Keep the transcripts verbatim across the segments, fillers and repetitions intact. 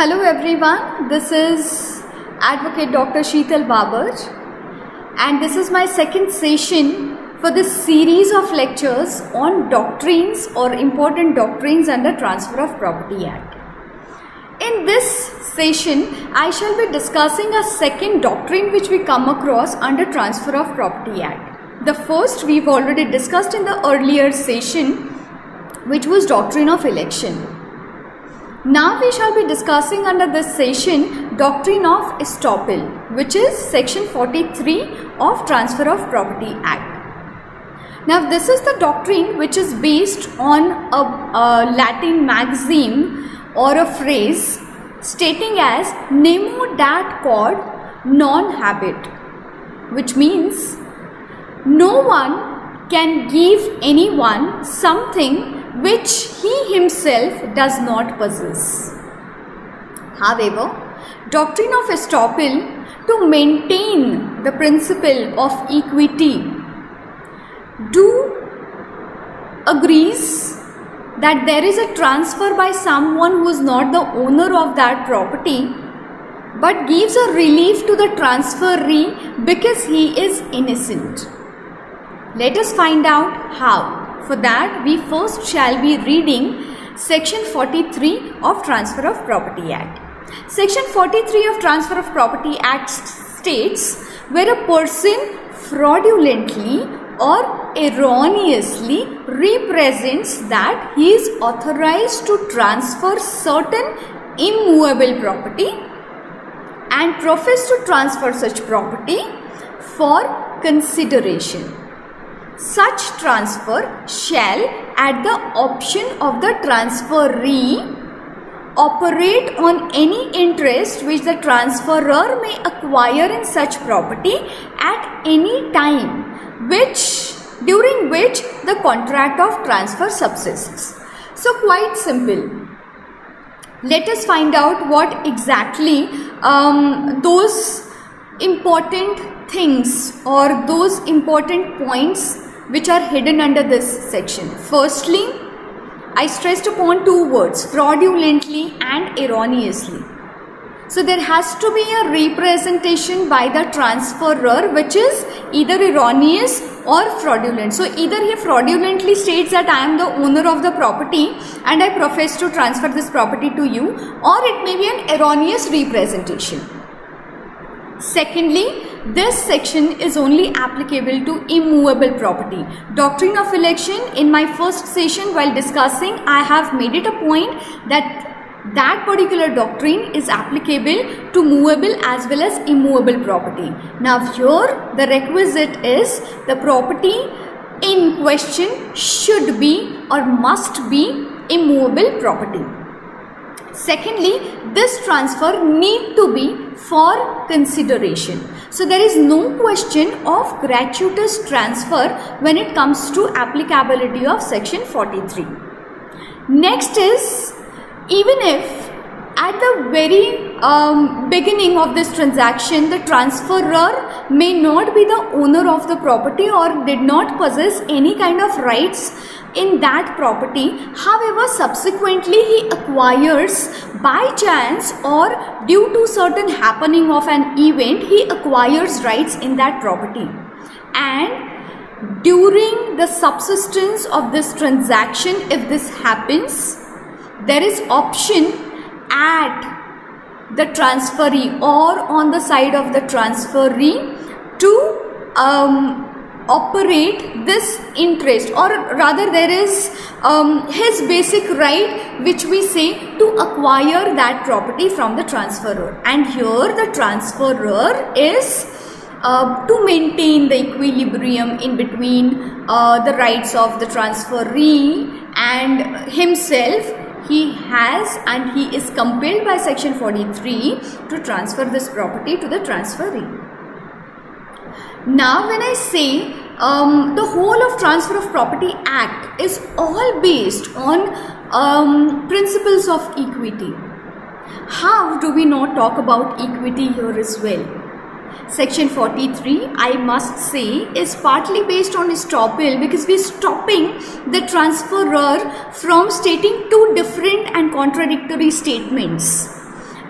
Hello everyone, this is Advocate Doctor Sheetal Babarge and this is my second session for this series of lectures on doctrines or important doctrines under Transfer of Property Act. In this session, I shall be discussing a second doctrine which we come across under Transfer of Property Act. The first we've already discussed in the earlier session, which was doctrine of election. Now we shall be discussing under this session doctrine of estoppel, which is section forty-three of Transfer of Property Act. Now this is the doctrine which is based on a, a Latin maxim or a phrase stating as Nemo dat quod non habet, which means no one can give anyone something which he himself does not possess. However, doctrine of estoppel, to maintain the principle of equity, do agrees that there is a transfer by someone who is not the owner of that property, but gives a relief to the transferee because he is innocent. Let us find out how. For that, we first shall be reading Section forty-three of Transfer of Property Act. Section forty-three of Transfer of Property Act states, where a person fraudulently or erroneously represents that he is authorized to transfer certain immovable property and professes to transfer such property for consideration. Such transfer shall, at the option of the transferee, operate on any interest which the transferor may acquire in such property at any time, which during which the contract of transfer subsists. So quite simple. Let us find out what exactly um, those important things or those important points which are hidden under this section. Firstly, I stressed upon two words, fraudulently and erroneously. So there has to be a representation by the transferor which is either erroneous or fraudulent. So either he fraudulently states that I am the owner of the property and I profess to transfer this property to you, or it may be an erroneous representation. Secondly, this section is only applicable to immovable property. Doctrine of election, in my first session while discussing, I have made it a point that that particular doctrine is applicable to movable as well as immovable property. Now here the requisite is the property in question should be or must be immovable property. Secondly, this transfer need to be for consideration. So there is no question of gratuitous transfer when it comes to applicability of section forty-three. Next is, even if at the very um, beginning of this transaction the transferor may not be the owner of the property or did not possess any kind of rights in that property, however subsequently he acquires by chance or due to certain happening of an event, he acquires rights in that property, and during the subsistence of this transaction, if this happens, there is option at the transferee or on the side of the transferee to um, operate this interest, or rather there is um, his basic right which we say to acquire that property from the transferor, and here the transferor is uh, to maintain the equilibrium in between uh, the rights of the transferee and himself. He has and he is compelled by section forty-three to transfer this property to the transferee. Now when I say um, the whole of Transfer of Property Act is all based on um, principles of equity, how do we not talk about equity here as well? Section forty-three, I must say, is partly based on estoppel because we are stopping the transferor from stating two different and contradictory statements.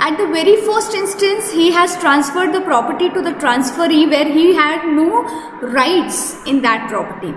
At the very first instance, he has transferred the property to the transferee where he had no rights in that property.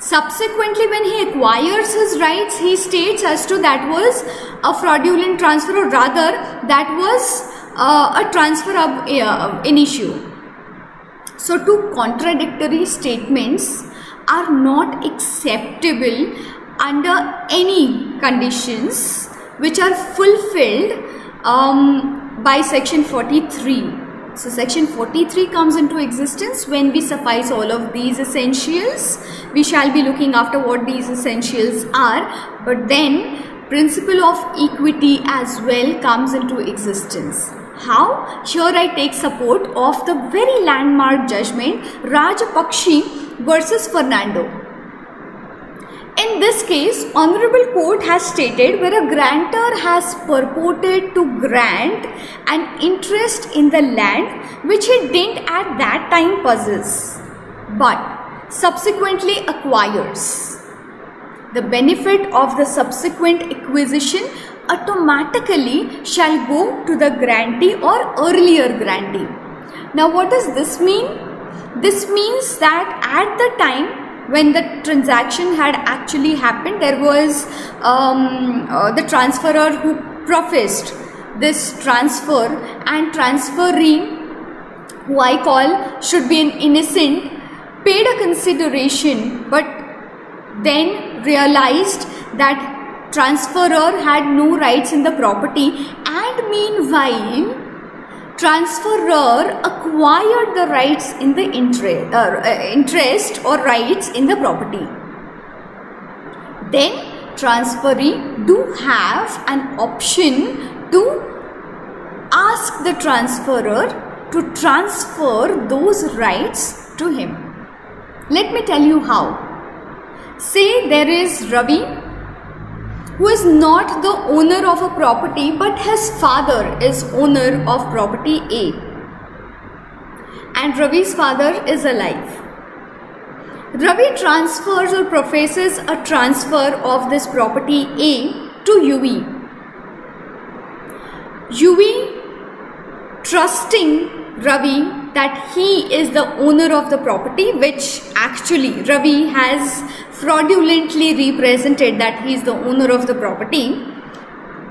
Subsequently, when he acquires his rights, he states as to that was a fraudulent transfer, or rather that was uh, a transfer of uh, in issue. So, two contradictory statements are not acceptable under any conditions which are fulfilled um, by section forty-three. So, section forty-three comes into existence when we suffice all of these essentials. We shall be looking after what these essentials are, but then principle of equity as well comes into existence. How? Here I take support of the very landmark judgment Rajapakshi versus Fernando. In this case, Honorable Court has stated where a grantor has purported to grant an interest in the land which he didn't at that time possess, but subsequently acquires. The benefit of the subsequent acquisition automatically shall go to the grantee or earlier grantee. Now, what does this mean? This means that at the time when the transaction had actually happened, there was um, uh, the transferor who professed this transfer, and transferee, who I call should be an innocent, paid a consideration but then realized that transferor had no rights in the property, and meanwhile transferor acquired the rights in the interest, uh, uh, interest or rights in the property. Then transferee do have an option to ask the transferor to transfer those rights to him. Let me tell you how. Say there is Ravi, who is not the owner of a property, but his father is owner of property A, and Ravi's father is alive. Ravi transfers or professes a transfer of this property A to U E. U E, trusting Ravi that he is the owner of the property, which actually Ravi has fraudulently represented that he is the owner of the property.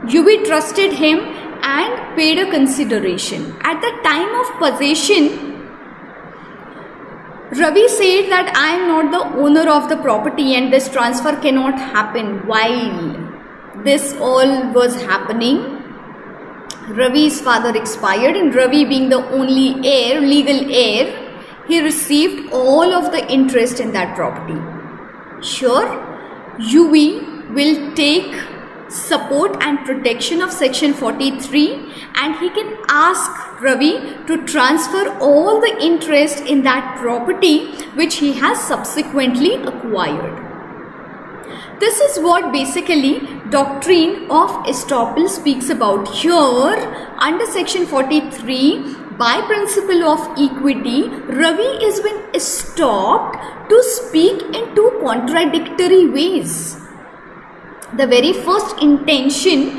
U E trusted him and paid a consideration. At the time of possession, Ravi said that I am not the owner of the property and this transfer cannot happen. While this all was happening, Ravi's father expired, and Ravi, being the only heir, legal heir, he received all of the interest in that property. Sure, U E will take support and protection of section forty-three, and he can ask Ravi to transfer all the interest in that property which he has subsequently acquired. This is what basically doctrine of estoppel speaks about here under section forty-three. By principle of equity, Ravi has been stopped to speak in two contradictory ways. The very first intention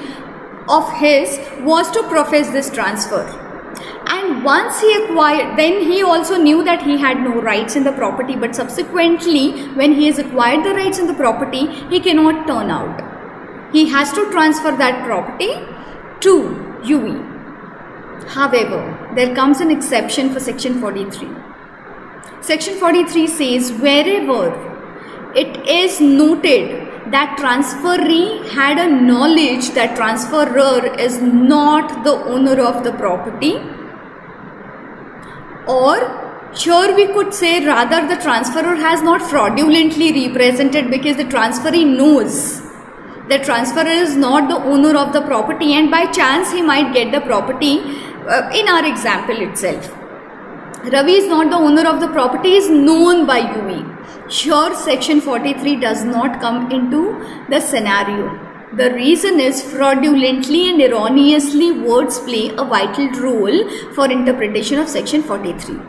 of his was to profess this transfer, and once he acquired, then he also knew that he had no rights in the property, but subsequently when he has acquired the rights in the property, he cannot turn out. He has to transfer that property to U E. However, there comes an exception for section forty-three. Section forty-three says wherever it is noted that transferee had a knowledge that transferor is not the owner of the property, or sure, we could say rather the transferor has not fraudulently represented, because the transferee knows the transferor is not the owner of the property and by chance he might get the property. Uh, in our example itself, Ravi is not the owner of the property is known by U E. Sure, section forty-three does not come into the scenario. The reason is fraudulently and erroneously words play a vital role for interpretation of section forty-three.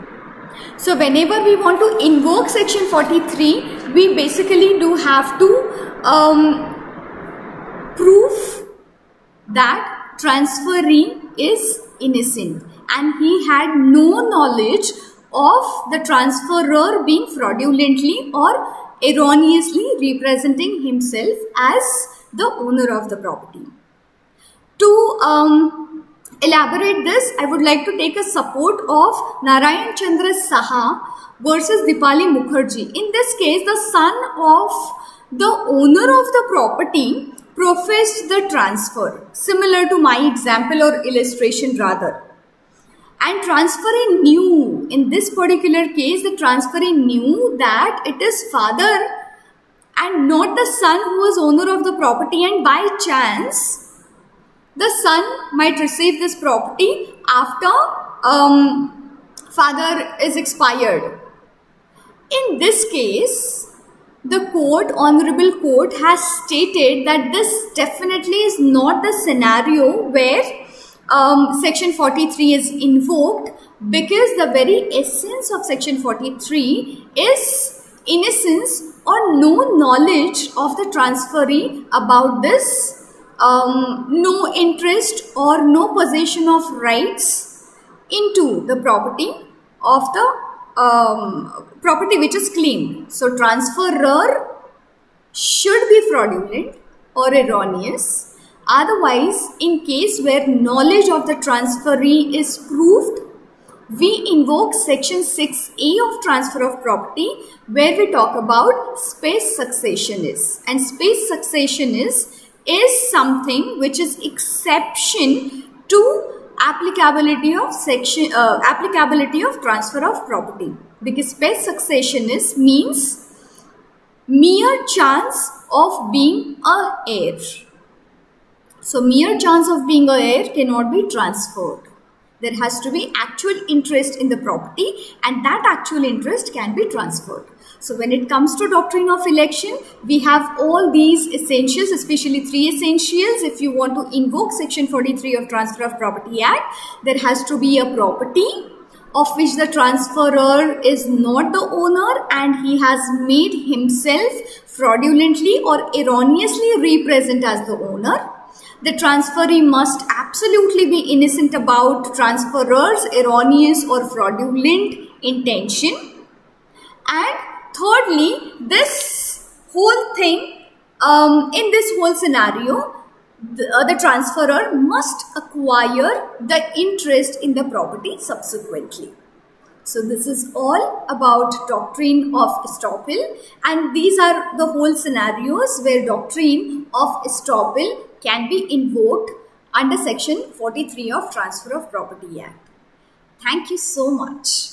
So whenever we want to invoke section forty-three, we basically do have to um, proof that transferee is innocent and he had no knowledge of the transferor being fraudulently or erroneously representing himself as the owner of the property. To um, elaborate this, I would like to take a support of Narayan Chandra Saha versus Dipali Mukherjee. In this case, the son of the owner of the property professed the transfer, similar to my example or illustration rather. And transferee knew, in this particular case, the transferee knew that it is father and not the son who is owner of the property, and by chance, the son might receive this property after um, father is expired. In this case, the court, Honorable Court, has stated that this definitely is not the scenario where um, Section forty-three is invoked, because the very essence of Section forty-three is innocence or no knowledge of the transferee about this Um, no interest or no possession of rights into the property of the um, property which is claimed. So, transferor should be fraudulent or erroneous. Otherwise, in case where knowledge of the transferee is proved, we invoke Section six A of Transfer of Property, where we talk about space succession is. And space succession is is something which is exception to applicability of section uh, applicability of transfer of property, because space succession is means mere chance of being a heir. So mere chance of being a heir cannot be transferred. There has to be actual interest in the property, and that actual interest can be transferred. So when it comes to doctrine of election, we have all these essentials, especially three essentials. If you want to invoke Section forty-three of Transfer of Property Act, there has to be a property of which the transferor is not the owner and he has made himself fraudulently or erroneously represent as the owner. The transferee must absolutely be innocent about transferor's erroneous or fraudulent intention. And thirdly, this whole thing, um, in this whole scenario, the, uh, the transferor must acquire the interest in the property subsequently. So this is all about doctrine of estoppel, and these are the whole scenarios where doctrine of estoppel can be invoked under Section forty-three of Transfer of Property Act. Thank you so much.